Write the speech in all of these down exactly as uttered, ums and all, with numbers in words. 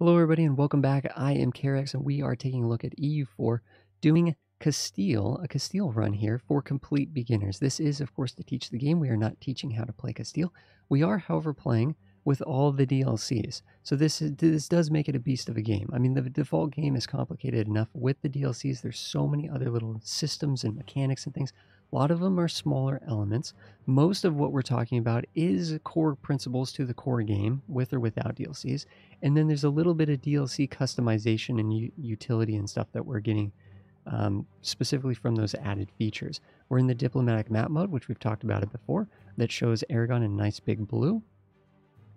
Hello everybody and welcome back. I am K R X and we are taking a look at E U four, doing Castile, a Castile run here for complete beginners. This is of course to teach the game. We are not teaching how to play Castile. We are however playing with all the D L Cs. So this, is, this does make it a beast of a game. I mean the default game is complicated enough with the D L Cs. There's so many other little systems and mechanics and things. A lot of them are smaller elements. Most of what we're talking about is core principles to the core game, with or without D L Cs. And then there's a little bit of D L C customization and utility and stuff that we're getting um, specifically from those added features. We're in the diplomatic map mode, which we've talked about it before, that shows Aragon in nice big blue.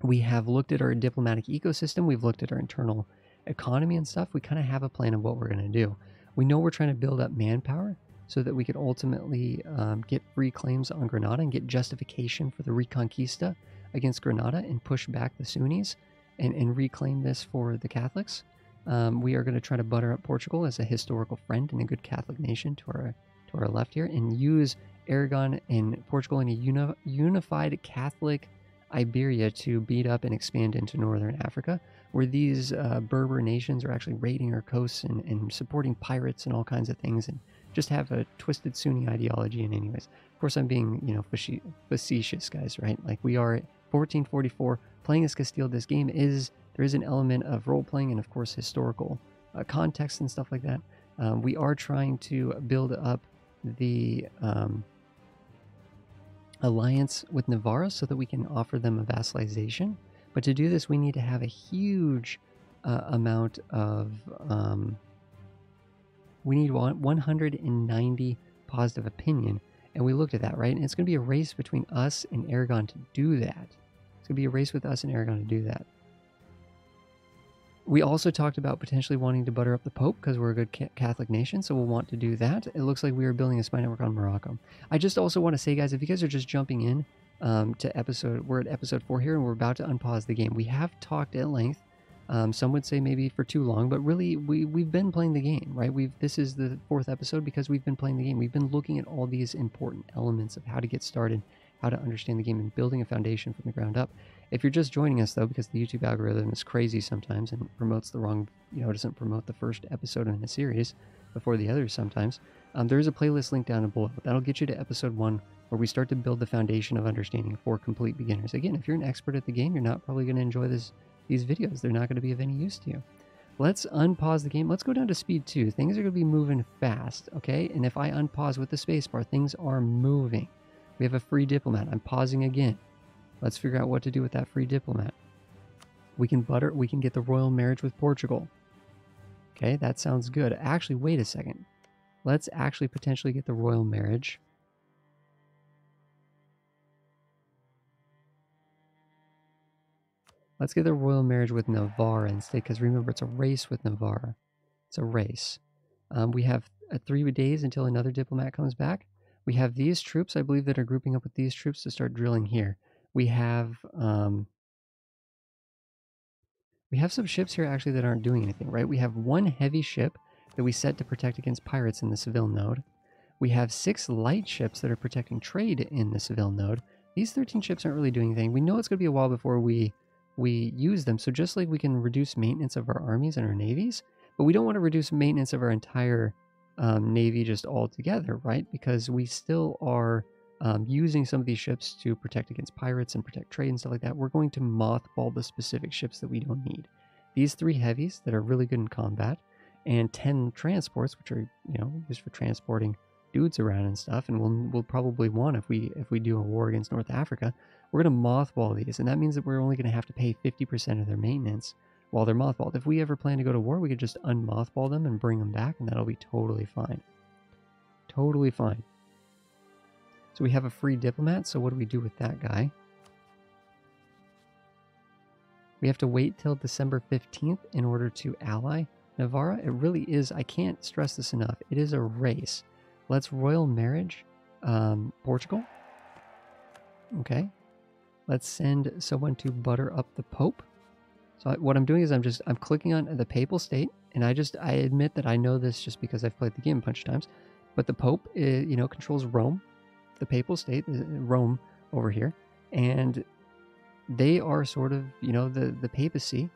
We have looked at our diplomatic ecosystem. We've looked at our internal economy and stuff. We kind of have a plan of what we're going to do. We know we're trying to build up manpower, so that we could ultimately um, get free claims on Granada and get justification for the Reconquista against Granada and push back the Sunnis and, and reclaim this for the Catholics. Um, we are going to try to butter up Portugal as a historical friend and a good Catholic nation to our, to our left here, and use Aragon and Portugal in a uni unified Catholic Iberia to beat up and expand into northern Africa, where these uh, Berber nations are actually raiding our coasts and, and supporting pirates and all kinds of things, and just have a twisted Sunni ideology in any ways. Of course, I'm being, you know, facetious, guys, right? Like, we are at fourteen forty-four, playing as Castile. This game is, there is an element of role-playing and, of course, historical uh, context and stuff like that. Um, we are trying to build up the um, alliance with Navarre so that we can offer them a vassalization. But to do this, we need to have a huge uh, amount of... Um, We need one hundred ninety positive opinion, and we looked at that, right? And it's going to be a race between us and Aragon to do that. It's going to be a race with us and Aragon to do that. We also talked about potentially wanting to butter up the Pope because we're a good ca Catholic nation, so we'll want to do that. It looks like we are building a spy network on Morocco. I just also want to say, guys, if you guys are just jumping in um, to episode, we're at episode four here, and we're about to unpause the game. We have talked at length. Um, some would say maybe for too long, but really we, we've been playing the game, right? We've This is the fourth episode because we've been playing the game. We've been looking at all these important elements of how to get started, how to understand the game, and building a foundation from the ground up. If you're just joining us, though, because the YouTube algorithm is crazy sometimes and promotes the wrong, you know, doesn't promote the first episode in a series before the others sometimes, um, there is a playlist link down below. That'll get you to episode one, where we start to build the foundation of understanding for complete beginners. Again, if you're an expert at the game, you're not probably going to enjoy this these videos. They're not going to be of any use to you. Let's unpause the game. Let's go down to speed two. Things are going to be moving fast, okay? And if I unpause with the spacebar, things are moving. We have a free diplomat. I'm pausing again. Let's figure out what to do with that free diplomat. We can butter, we can get the royal marriage with Portugal. Okay, that sounds good. Actually, wait a second. Let's actually potentially get the royal marriage. Let's get the royal marriage with Navarre instead, because remember, it's a race with Navarre. It's a race. Um, we have uh, three days until another diplomat comes back. We have these troops, I believe, that are grouping up with these troops to start drilling here. We have um, we have some ships here, actually, that aren't doing anything, right? We have one heavy ship that we set to protect against pirates in the Seville node. We have six light ships that are protecting trade in the Seville node. These thirteen ships aren't really doing anything. We know it's going to be a while before we... we use them. So just like we can reduce maintenance of our armies and our navies, but we don't want to reduce maintenance of our entire um, navy just altogether, right? Because we still are um, using some of these ships to protect against pirates and protect trade and stuff like that. We're going to mothball the specific ships that we don't need. These three heavies that are really good in combat, and ten transports, which are, you know, used for transporting dudes around and stuff, and we'll, we'll probably want, if we if we do a war against North Africa, we're going to mothball these, and that means that we're only going to have to pay fifty percent of their maintenance while they're mothballed. If we ever plan to go to war, we could just unmothball them and bring them back, and that'll be totally fine. Totally fine. So we have a free diplomat, so what do we do with that guy? We have to wait till December fifteenth in order to ally Navarre. It really is, I can't stress this enough, it is a race. Let's royal marriage um, Portugal. Okay. Let's send someone to butter up the Pope. So I, what I'm doing is I'm just, I'm clicking on the Papal State, and I just, I admit that I know this just because I've played the game a bunch of times, but the Pope, is, you know, controls Rome, the Papal State, Rome over here, and they are sort of, you know, the, the papacy,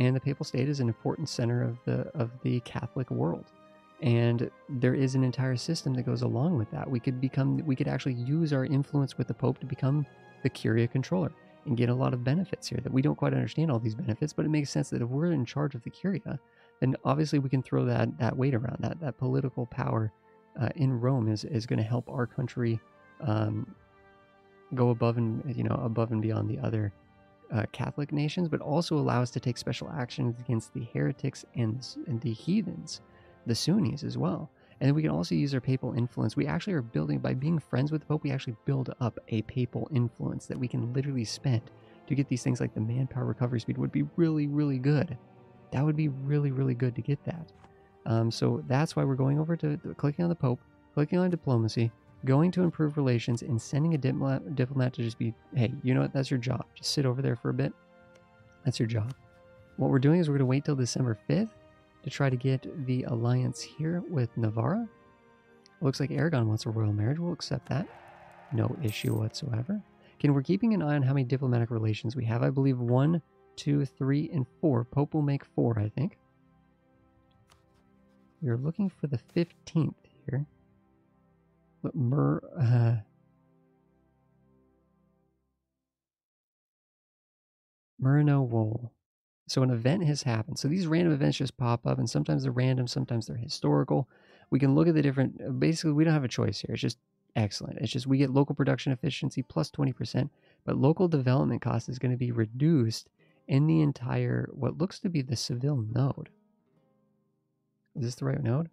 and the Papal State is an important center of the of the Catholic world. And there is an entire system that goes along with that. We could become, we could actually use our influence with the Pope to become the Curia Controller and get a lot of benefits here that we don't quite understand all these benefits, but it makes sense that if we're in charge of the Curia, then obviously we can throw that, that weight around. That, that political power uh, in Rome is, is going to help our country um, go above and, you know, above and beyond the other Uh, Catholic nations, but also allow us to take special actions against the heretics and, and the heathens, the Sunnis as well. And then we can also use our papal influence. We actually are building, by being friends with the Pope, we actually build up a papal influence that we can literally spend to get these things like the manpower recovery speed would be really, really good. That would be really, really good to get that. Um, so that's why we're going over to, to clicking on the Pope, clicking on diplomacy, going to improve relations, and sending a diplomat, diplomat to just be, hey, you know what, that's your job. Just sit over there for a bit. That's your job. What we're doing is we're going to wait till December fifth to try to get the alliance here with Navarre. It looks like Aragon wants a royal marriage. We'll accept that. No issue whatsoever. Again, we're keeping an eye on how many diplomatic relations we have. I believe one, two, three, and four. Pope will make four, I think. We're looking for the fifteenth here. Mer, uh, Merino Wool. So an event has happened. So these random events just pop up, and sometimes they're random, sometimes they're historical. We can look at the different, basically we don't have a choice here. It's just excellent. It's just we get local production efficiency plus twenty percent, but local development cost is going to be reduced in the entire, what looks to be the Seville node. Is this the right node?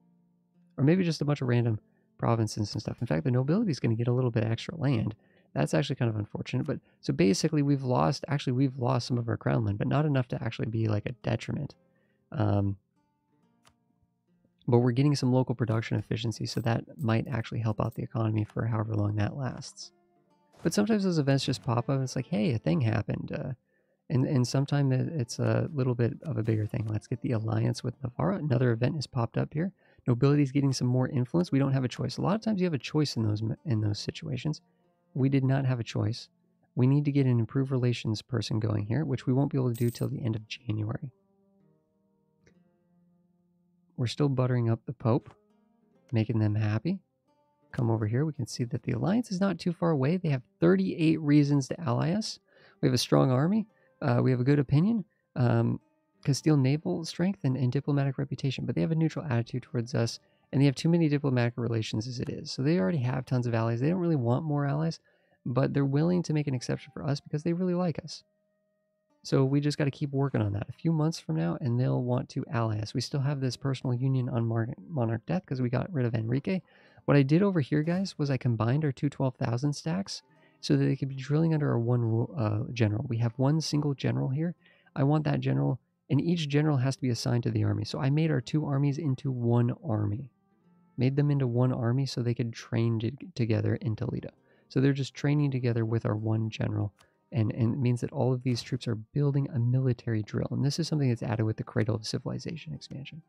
Or maybe just a bunch of random provinces and stuff. In fact, the nobility is going to get a little bit extra land. That's actually kind of unfortunate. But so basically we've lost, actually we've lost some of our crown land, but not enough to actually be like a detriment. Um, but we're getting some local production efficiency, so that might actually help out the economy for however long that lasts. But sometimes those events just pop up and it's like, hey, a thing happened. Uh, and, and sometimes it's a little bit of a bigger thing. Let's get the alliance with Navarre. Another event has popped up here. Nobility is getting some more influence. We don't have a choice. A lot of times you have a choice in those in those situations. We did not have a choice. We need to get an improved relations person going here, which we won't be able to do till the end of January. We're still buttering up the Pope, making them happy. Come over here. We can see that the alliance is not too far away. They have thirty-eight reasons to ally us. We have a strong army. Uh, we have a good opinion. Um... Castile naval strength and, and diplomatic reputation, but they have a neutral attitude towards us, and they have too many diplomatic relations as it is. So they already have tons of allies. They don't really want more allies, but they're willing to make an exception for us because they really like us. So we just got to keep working on that. A few months from now, and they'll want to ally us. We still have this personal union on monarch death because we got rid of Enrique. What I did over here, guys, was I combined our two twelve thousand stacks so that they could be drilling under our one uh, general. We have one single general here. I want that general... And each general has to be assigned to the army. So I made our two armies into one army. Made them into one army so they could train to, together in Toledo. So they're just training together with our one general. And, and it means that all of these troops are building a military drill. And this is something that's added with the Cradle of Civilization expansion.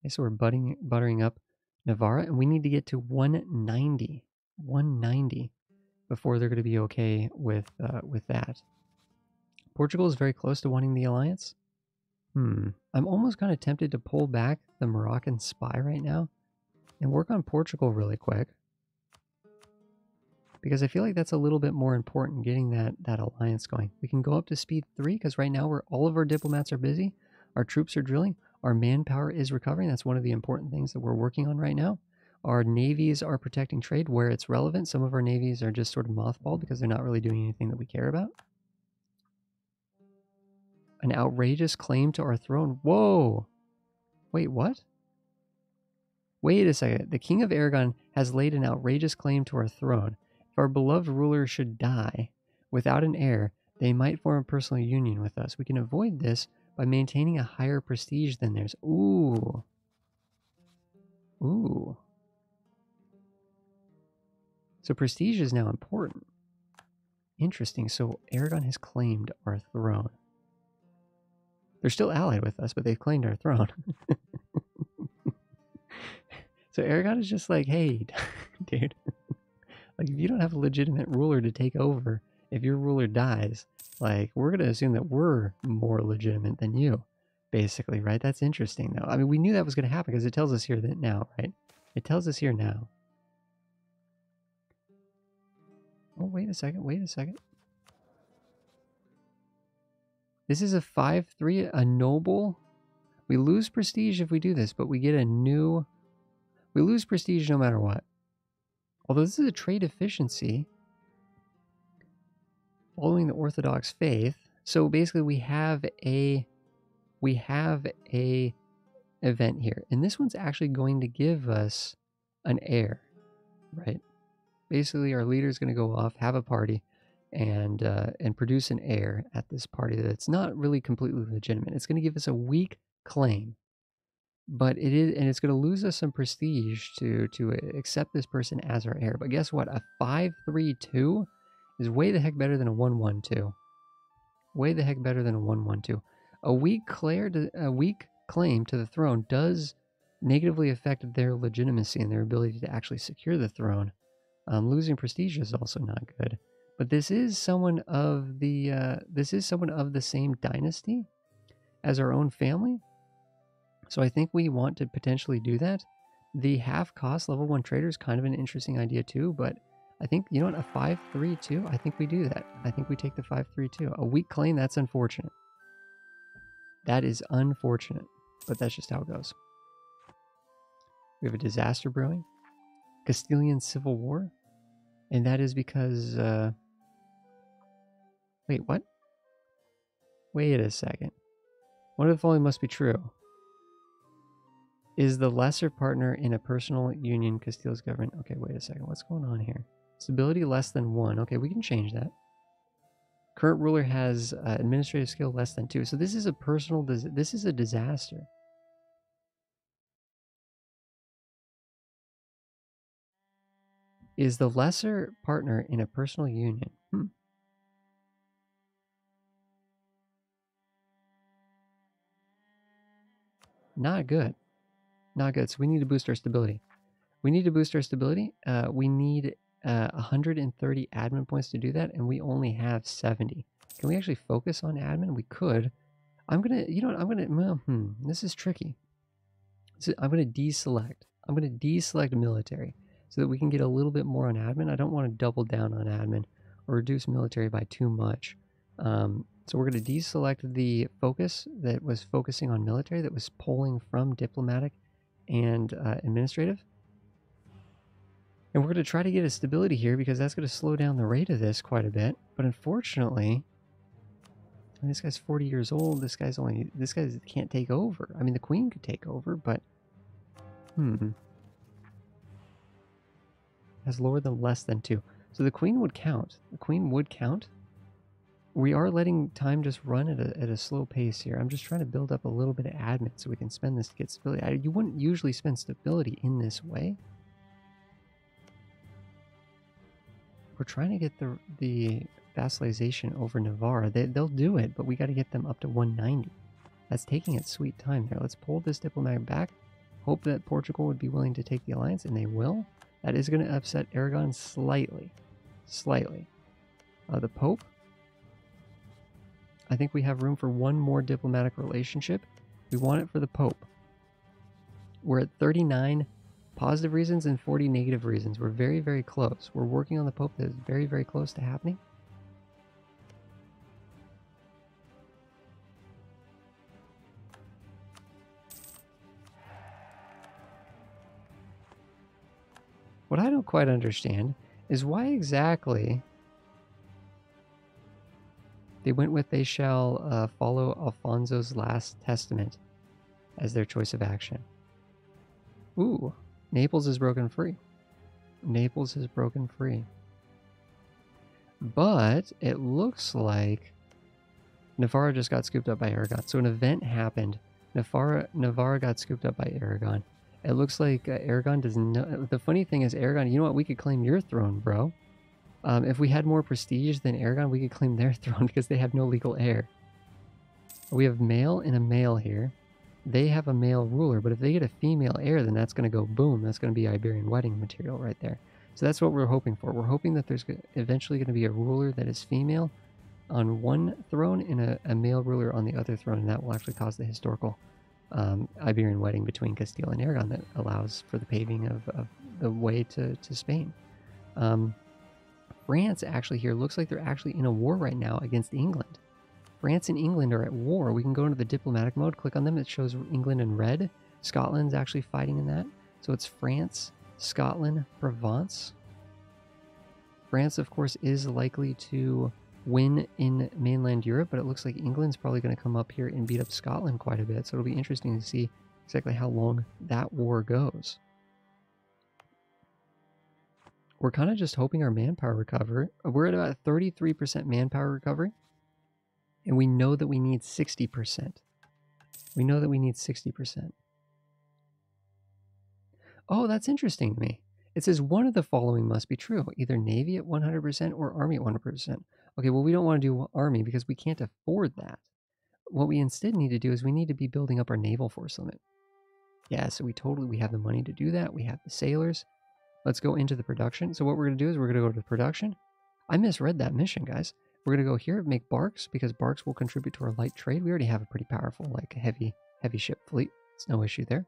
Okay, so we're buttering, buttering up Navarre. And we need to get to one ninety. one ninety. Before they're going to be okay with uh, with that. Portugal is very close to wanting the alliance. Hmm. I'm almost kind of tempted to pull back the Moroccan spy right now and work on Portugal really quick. Because I feel like that's a little bit more important, getting that, that alliance going. We can go up to speed three because right now we're, all of our diplomats are busy. Our troops are drilling. Our manpower is recovering. That's one of the important things that we're working on right now. Our navies are protecting trade where it's relevant. Some of our navies are just sort of mothballed because they're not really doing anything that we care about. An outrageous claim to our throne. Whoa! Wait, what? Wait a second. The King of Aragon has laid an outrageous claim to our throne. If our beloved ruler should die without an heir, they might form a personal union with us. We can avoid this by maintaining a higher prestige than theirs. Ooh. Ooh. So prestige is now important. Interesting. So Aragon has claimed our throne. They're still allied with us, but they've claimed our throne. So Aragon is just like, hey, dude, like if you don't have a legitimate ruler to take over if your ruler dies, like, we're going to assume that we're more legitimate than you, basically, right? That's interesting, though. I mean, we knew that was going to happen because it tells us here that now, right? It tells us here now. Oh, wait a second, wait a second. This is a five three, a noble. We lose prestige if we do this, but we get a new... We lose prestige no matter what. Although this is a trade efficiency. Following the Orthodox faith. So basically we have a... We have a event here. And this one's actually going to give us an heir, right? Basically our leader's going to go off, have a party, and uh, and produce an heir at this party that's not really completely legitimate. It's going to give us a weak claim, but it is, and it's going to lose us some prestige to to accept this person as our heir. But guess what? A five three two is way the heck better than a one one two. Way the heck better than a one one two. A weak claim to, a weak claim to the throne does negatively affect their legitimacy and their ability to actually secure the throne. Um, losing prestige is also not good. But this is someone of the uh, this is someone of the same dynasty as our own family, so I think we want to potentially do that. The half cost level one trader is kind of an interesting idea too, but I think, you know what, a five three two. I think we do that. I think we take the five three two. A weak claim. That's unfortunate. That is unfortunate, but that's just how it goes. We have a disaster brewing, Castilian Civil War, and that is because. Uh, Wait, what? Wait a second. One of the following must be true. Is the lesser partner in a personal union Castile's government? Okay, wait a second. What's going on here? Stability less than one. Okay, we can change that. Current ruler has uh, administrative skill less than two. So this is a personal, dis this is a disaster. Is the lesser partner in a personal union? Hmm. Not good. Not good. So we need to boost our stability. We need to boost our stability. Uh, we need uh, one hundred thirty admin points to do that, and we only have seventy. Can we actually focus on admin? We could. I'm going to, you know what, I'm going to, well, hmm, this is tricky. So I'm going to deselect. I'm going to deselect military so that we can get a little bit more on admin. I don't want to double down on admin or reduce military by too much. Um, So we're going to deselect the focus that was focusing on military, that was pulling from diplomatic and uh, administrative. And we're going to try to get a stability here because that's going to slow down the rate of this quite a bit. But unfortunately, I mean, this guy's forty years old. This guy's only, this guy can't take over. I mean, the queen could take over, but hmm. Has lower than less than two. So the queen would count. The queen would count. We are letting time just run at a, at a slow pace here. I'm just trying to build up a little bit of admin so we can spend this to get stability. I, you wouldn't usually spend stability in this way. We're trying to get the the vassalization over Navarre. They, they'll do it, but we got to get them up to one ninety. That's taking its sweet time there. Let's pull this diplomat back. Hope that Portugal would be willing to take the alliance, and they will. That is going to upset Aragon slightly. Slightly. Uh, the Pope... I think we have room for one more diplomatic relationship. We want it for the Pope. We're at thirty-nine positive reasons and forty negative reasons. We're very, very close. We're working on the Pope that is very, very close to happening. What I don't quite understand is why exactly... They went with they shall uh, follow Alfonso's last testament as their choice of action. Ooh, Naples is broken free. Naples is broken free. But it looks like Navarre just got scooped up by Aragon. So an event happened. Navarre, Navarre got scooped up by Aragon. It looks like uh, Aragon does not... The funny thing is Aragon, you know what? We could claim your throne, bro. Um, if we had more prestige than Aragon, we could claim their throne because they have no legal heir. We have male and a male here. They have a male ruler, but if they get a female heir, then that's going to go boom. That's going to be Iberian wedding material right there. So that's what we're hoping for. We're hoping that there's eventually going to be a ruler that is female on one throne and a, a male ruler on the other throne, and that will actually cause the historical um, Iberian wedding between Castile and Aragon that allows for the paving of, of the way to, to Spain. Um, France actually here looks like they're actually in a war right now against England. France and England are at war. We can go into the diplomatic mode, click on them. It shows England in red. Scotland's actually fighting in that. So it's France, Scotland, Provence. France, of course, is likely to win in mainland Europe, but it looks like England's probably going to come up here and beat up Scotland quite a bit. So it'll be interesting to see exactly how long that war goes. We're kind of just hoping our manpower recovery. We're at about thirty-three percent manpower recovery. And we know that we need sixty percent. We know that we need sixty percent. Oh, that's interesting to me. It says one of the following must be true. Either Navy at one hundred percent or Army at one hundred percent. Okay, well, we don't want to do Army because we can't afford that. What we instead need to do is we need to be building up our naval force limit. Yeah, so we totally, we have the money to do that. We have the sailors. Let's go into the production. So what we're going to do is we're going to go to production. I misread that mission, guys. We're going to go here and make barks because barks will contribute to our light trade. We already have a pretty powerful, like, heavy, heavy ship fleet. It's no issue there.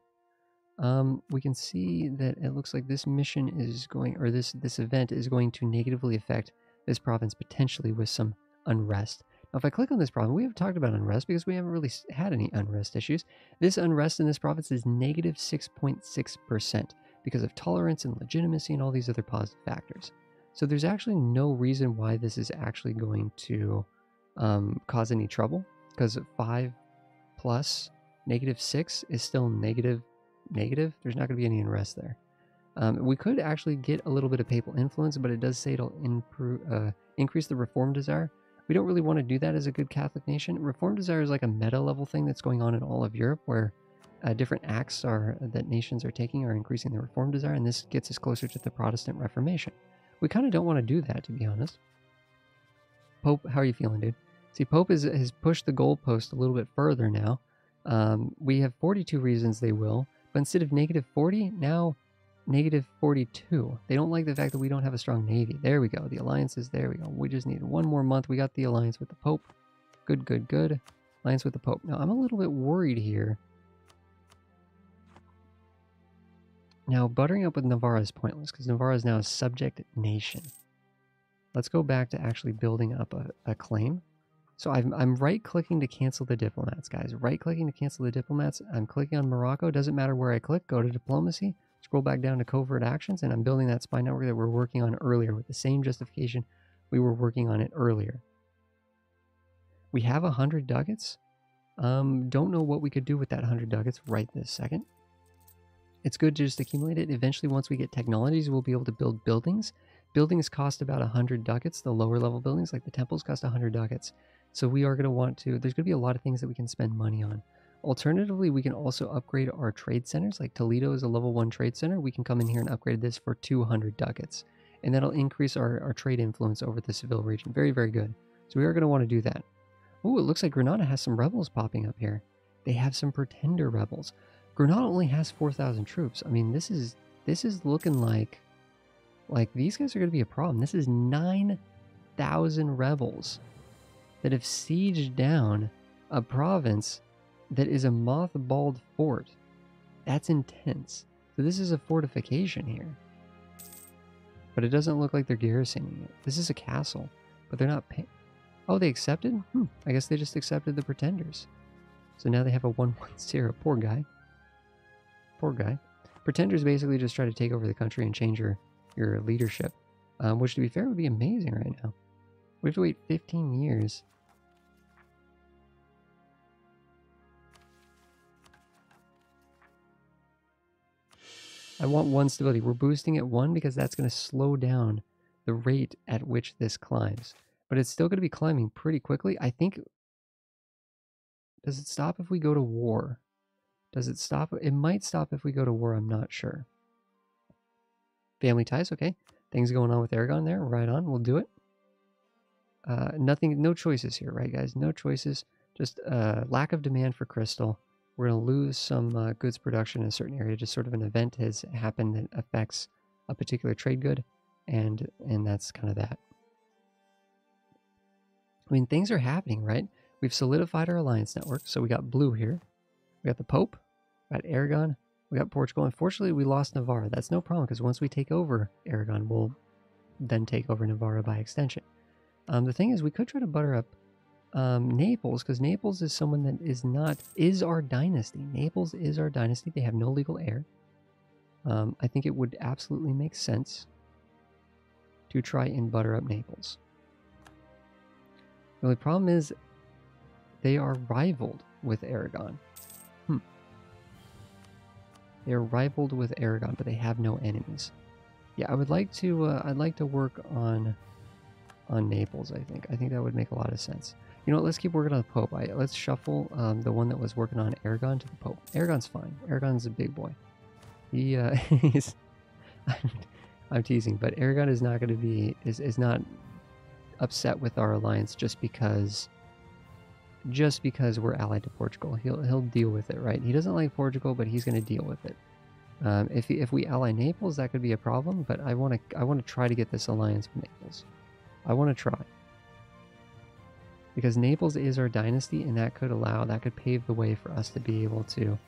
Um, we can see that it looks like this mission is going, or this, this event is going to negatively affect this province potentially with some unrest. Now, if I click on this province, we haven't talked about unrest because we haven't really had any unrest issues. This unrest in this province is negative six point six percent because of tolerance and legitimacy and all these other positive factors. So there's actually no reason why this is actually going to um, cause any trouble, because five plus negative six is still negative, negative. There's not going to be any unrest there. Um, we could actually get a little bit of papal influence, but it does say it'll improve, uh, increase the reform desire. We don't really want to do that as a good Catholic nation. Reform desire is like a meta level thing that's going on in all of Europe, where uh, different acts are that nations are taking are increasing their reform desire, and this gets us closer to the Protestant Reformation. We kind of don't want to do that, to be honest. Pope, how are you feeling, dude? See, Pope is, has pushed the goalpost a little bit further now. Um, we have forty-two reasons they will, but instead of negative forty, now negative forty-two. They don't like the fact that we don't have a strong navy. There we go. The alliances, there we go. We just need one more month. We got the alliance with the Pope. Good, good, good. Alliance with the Pope. Now, I'm a little bit worried here. Now, buttering up with Navarre is pointless because Navarre is now a subject nation. Let's go back to actually building up a, a claim. So I'm, I'm right-clicking to cancel the diplomats, guys. Right-clicking to cancel the diplomats. I'm clicking on Morocco. Doesn't matter where I click. Go to diplomacy. Scroll back down to covert actions, and I'm building that spy network that we're working on earlier with the same justification we were working on it earlier. We have one hundred ducats. Um, don't know what we could do with that one hundred ducats right this second. It's good to just accumulate it. Eventually, once we get technologies, we'll be able to build buildings. Buildings cost about one hundred ducats. The lower level buildings, like the temples, cost one hundred ducats. So we are going to want to, there's going to be a lot of things that we can spend money on. Alternatively, we can also upgrade our trade centers. Like Toledo is a level one trade center. We can come in here and upgrade this for two hundred ducats. And that'll increase our, our trade influence over the Seville region. Very, very good. So we are going to want to do that. Ooh, it looks like Granada has some rebels popping up here. They have some pretender rebels. Granada only has four thousand troops. I mean, this is this is looking like, like these guys are going to be a problem. This is nine thousand rebels that have sieged down a province that is a mothballed fort. That's intense. So this is a fortification here. But it doesn't look like they're garrisoning it. This is a castle, but they're not paying. Oh, they accepted? Hmm. I guess they just accepted the pretenders. So now they have a one one zero. Poor guy. Poor guy. Pretenders basically just try to take over the country and change your, your leadership, um, which, to be fair, would be amazing right now. We have to wait fifteen years. I want one stability. We're boosting at one because that's going to slow down the rate at which this climbs. But it's still going to be climbing pretty quickly. I think... Does it stop if we go to war? Does it stop? It might stop if we go to war. I'm not sure. Family ties. Okay. Things going on with Aragon there. Right on. We'll do it. Uh, nothing. No choices here, right, guys? No choices. Just uh, lack of demand for crystal. We're going to lose some uh, goods production in a certain area. Just sort of an event has happened that affects a particular trade good. and and that's kind of that. I mean, things are happening, right? We've solidified our alliance network. So we got blue here. We got the Pope. We got Aragon. We got Portugal. Unfortunately, we lost Navarre. That's no problem, because once we take over Aragon, we'll then take over Navarre by extension. Um, the thing is, we could try to butter up um, Naples, because Naples is someone that is not, is our dynasty. Naples is our dynasty. They have no legal heir. Um, I think it would absolutely make sense to try and butter up Naples. The only problem is they are rivaled with Aragon. Hmm. They are rivaled with Aragon, but they have no enemies. Yeah, I would like to. Uh, I'd like to work on on Naples. I think. I think that would make a lot of sense. You know what? Let's keep working on the Pope. I, let's shuffle um, the one that was working on Aragon to the Pope. Aragon's fine. Aragon's a big boy. He uh, he's. I'm teasing, but Aragon is not going to be is is not upset with our alliance just because. Just because we're allied to Portugal. He'll he'll deal with it, right? He doesn't like Portugal, but he's going to deal with it. Um, if he, if we ally Naples, that could be a problem. But I want to I want to try to get this alliance with Naples. I want to try, because Naples is our dynasty, and that could allow that could pave the way for us to be able to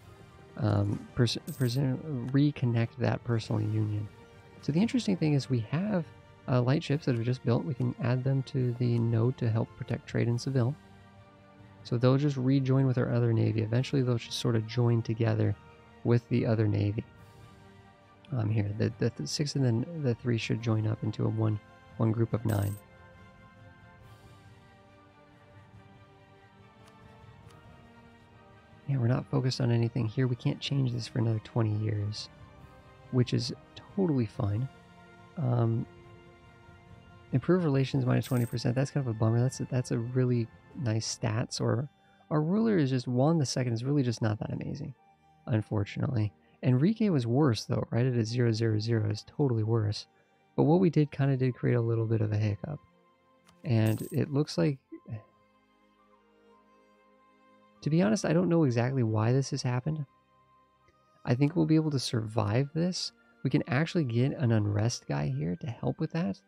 um, pers pers reconnect that personal union. So the interesting thing is we have uh, light ships that are just built. We can add them to the node to help protect trade in Seville. So they'll just rejoin with our other navy. Eventually they'll just sort of join together with the other navy. Um, here, the, the, the six and then the three should join up into a one, one group of nine. Yeah, we're not focused on anything here. We can't change this for another twenty years, which is totally fine. Um, improve relations minus twenty percent. That's kind of a bummer. That's a, that's a really nice stats, or our ruler is just one. The second is really just not that amazing, unfortunately. Enrique was worse though, right? It is zero zero zero is totally worse. But what we did kind of did create a little bit of a hiccup, and it looks like, to be honest, I don't know exactly why this has happened. I think we'll be able to survive this. We can actually get an unrest guy here to help with that.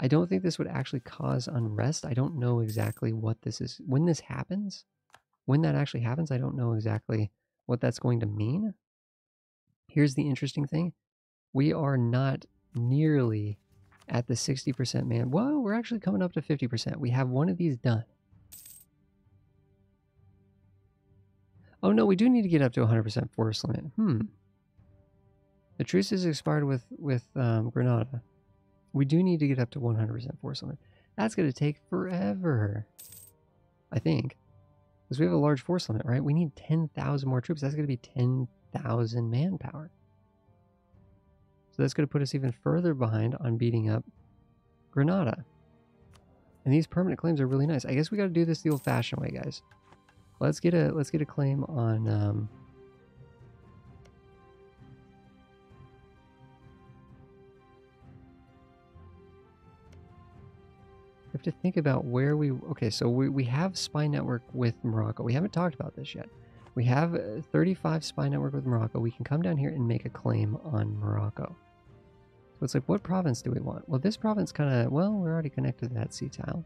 I don't think this would actually cause unrest. I don't know exactly what this is. When this happens, when that actually happens, I don't know exactly what that's going to mean. Here's the interesting thing. We are not nearly at the sixty percent man. Whoa, we're actually coming up to fifty percent. We have one of these done. Oh no, we do need to get up to one hundred percent force limit. Hmm. The truce is expired with, with um, Granada. We do need to get up to one hundred percent force limit. That's going to take forever, I think, because we have a large force limit, right? We need ten thousand more troops. That's going to be ten thousand manpower. So that's going to put us even further behind on beating up Granada. And these permanent claims are really nice. I guess we got to do this the old-fashioned way, guys. Let's get a let's get a claim on. Um, Have to think about where we okay so we, we have spy network with Morocco. We haven't talked about this yet. We have thirty-five spy network with Morocco. We can come down here and make a claim on Morocco. So it's like, what province do we want? Well, this province kind of, well, we're already connected to that sea tile.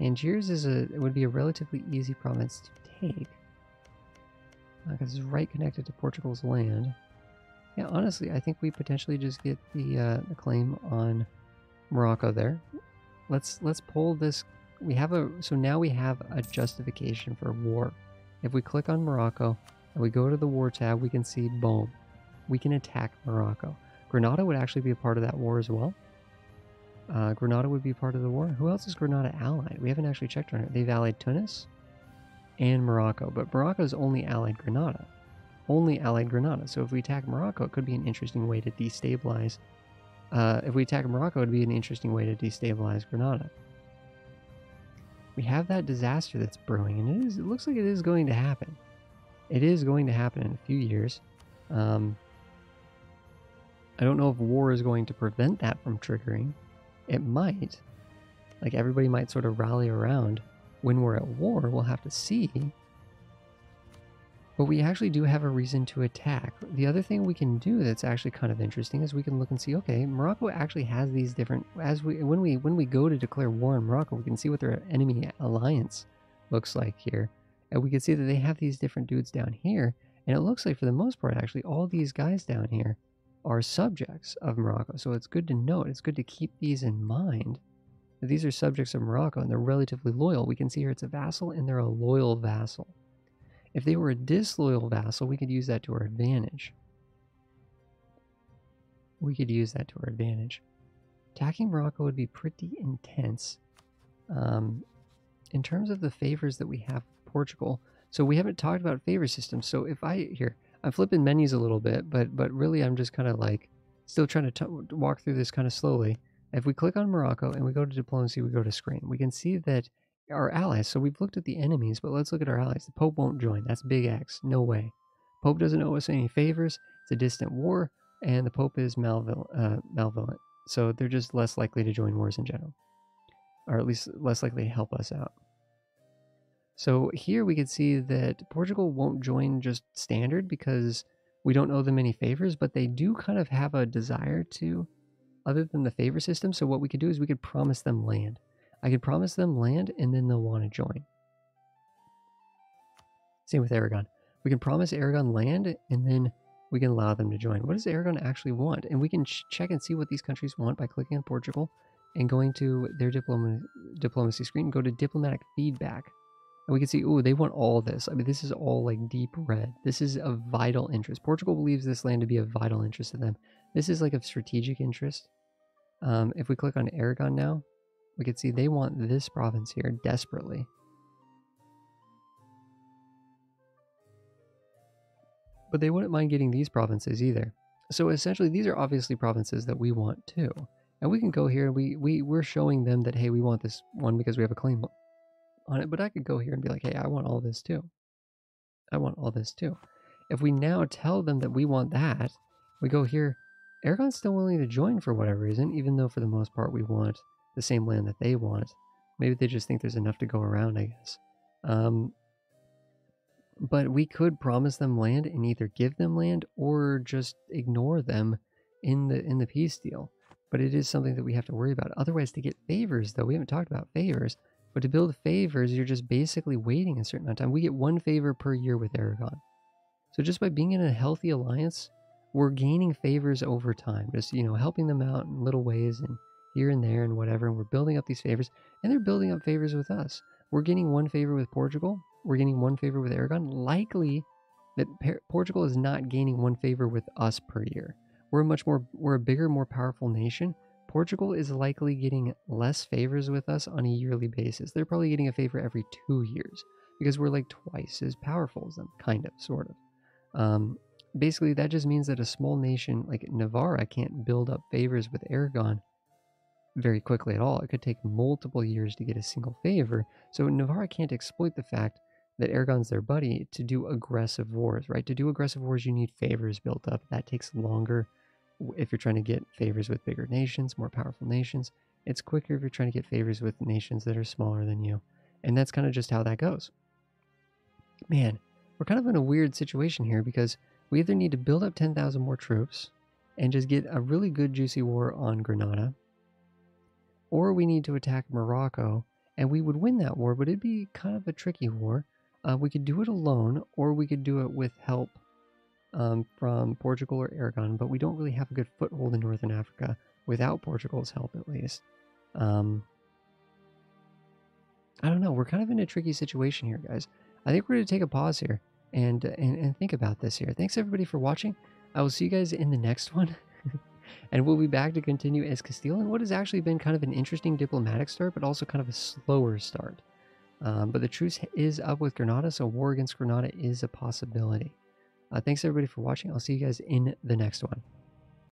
Tangiers is a it would be a relatively easy province to take because uh, it's right connected to Portugal's land. Yeah, honestly, I think we potentially just get the, uh, the claim on Morocco there. Let's let's pull this. We have a so now we have a justification for war. If we click on Morocco and we go to the war tab, we can see boom, we can attack Morocco. Granada would actually be a part of that war as well. Uh, Granada would be part of the war. Who else is Granada allied? We haven't actually checked on it. They've allied Tunis and Morocco, but Morocco's only allied Granada. Only allied Granada. So if we attack Morocco, it could be an interesting way to destabilize. Uh, if we attack Morocco, it would be an interesting way to destabilize Granada. We have that disaster that's brewing, and it is, it looks like it is going to happen. It is going to happen in a few years. Um, I don't know if war is going to prevent that from triggering. It might. Like, everybody might sort of rally around. When we're at war, we'll have to see But we actually do have a reason to attack. The other thing we can do that's actually kind of interesting is we can look and see, okay, Morocco actually has these different, as we when we when we go to declare war in Morocco, we can see what their enemy alliance looks like here. And we can see that they have these different dudes down here. And it looks like for the most part, actually, all these guys down here are subjects of Morocco. So it's good to note, it's good to keep these in mind, that these are subjects of Morocco and they're relatively loyal. We can see here it's a vassal and they're a loyal vassal. If they were a disloyal vassal, we could use that to our advantage. We could use that to our advantage. Attacking Morocco would be pretty intense. Um, in terms of the favors that we have with Portugal, so we haven't talked about favor systems. So if I, here, I'm flipping menus a little bit, but but really I'm just kind of like still trying to t walk through this kind of slowly. If we click on Morocco and we go to diplomacy, we go to screen, we can see that our allies, so we've looked at the enemies, but let's look at our allies. The Pope won't join. That's big X. No way. Pope doesn't owe us any favors. It's a distant war, and the Pope is malvol uh, malevolent. So they're just less likely to join wars in general, or at least less likely to help us out. So here we can see that Portugal won't join just standard because we don't owe them any favors, but they do kind of have a desire to, other than the favor system. So what we could do is we could promise them land. I could promise them land and then they'll want to join. Same with Aragon. We can promise Aragon land and then we can allow them to join. What does Aragon actually want? And we can ch check and see what these countries want by clicking on Portugal and going to their diploma diplomacy screen, go to diplomatic feedback. And we can see, oh, they want all this. I mean, this is all like deep red. This is of vital interest. Portugal believes this land to be of vital interest to them. This is like of strategic interest. Um, if we click on Aragon now, we can see they want this province here desperately. But they wouldn't mind getting these provinces either. So essentially, these are obviously provinces that we want too. And we can go here, and we, we, we're showing them that, hey, we want this one because we have a claim on it. But I could go here and be like, hey, I want all this too. I want all this too. If we now tell them that we want that, we go here. Aragon's still willing to join for whatever reason, even though for the most part we want the same land that they want. Maybe they just think there's enough to go around, I guess. Um, but we could promise them land and either give them land or just ignore them in the in the peace deal. But it is something that we have to worry about. Otherwise, to get favors, though, we haven't talked about favors, but to build favors, you're just basically waiting a certain amount of time. We get one favor per year with Aragon. So just by being in a healthy alliance, we're gaining favors over time. Just, you know, helping them out in little ways and here and there and whatever, and we're building up these favors, and they're building up favors with us. We're getting one favor with Portugal, we're getting one favor with Aragon. Likely that Portugal is not gaining one favor with us per year. We're much more, we're a bigger, more powerful nation. Portugal is likely getting less favors with us on a yearly basis. They're probably getting a favor every two years because we're like twice as powerful as them, kind of, sort of. Um, basically, that just means that a small nation like Navarre can't build up favors with Aragon very quickly at all. It could take multiple years to get a single favor. So Navarre can't exploit the fact that Aragon's their buddy to do aggressive wars, right? To do aggressive wars, you need favors built up. That takes longer if you're trying to get favors with bigger nations, more powerful nations. It's quicker if you're trying to get favors with nations that are smaller than you. And that's kind of just how that goes. Man, we're kind of in a weird situation here because we either need to build up ten thousand more troops and just get a really good juicy war on Granada, or we need to attack Morocco, and we would win that war, but it'd be kind of a tricky war. Uh, we could do it alone, or we could do it with help um, from Portugal or Aragon, but we don't really have a good foothold in Northern Africa without Portugal's help, at least. Um, I don't know. We're kind of in a tricky situation here, guys. I think we're going to take a pause here and, and, and think about this here. Thanks, everybody, for watching. I will see you guys in the next one. And we'll be back to continue as Castile in what has actually been kind of an interesting diplomatic start, but also kind of a slower start. Um, but the truce is up with Granada, so war against Granada is a possibility. Uh, thanks everybody for watching. I'll see you guys in the next one.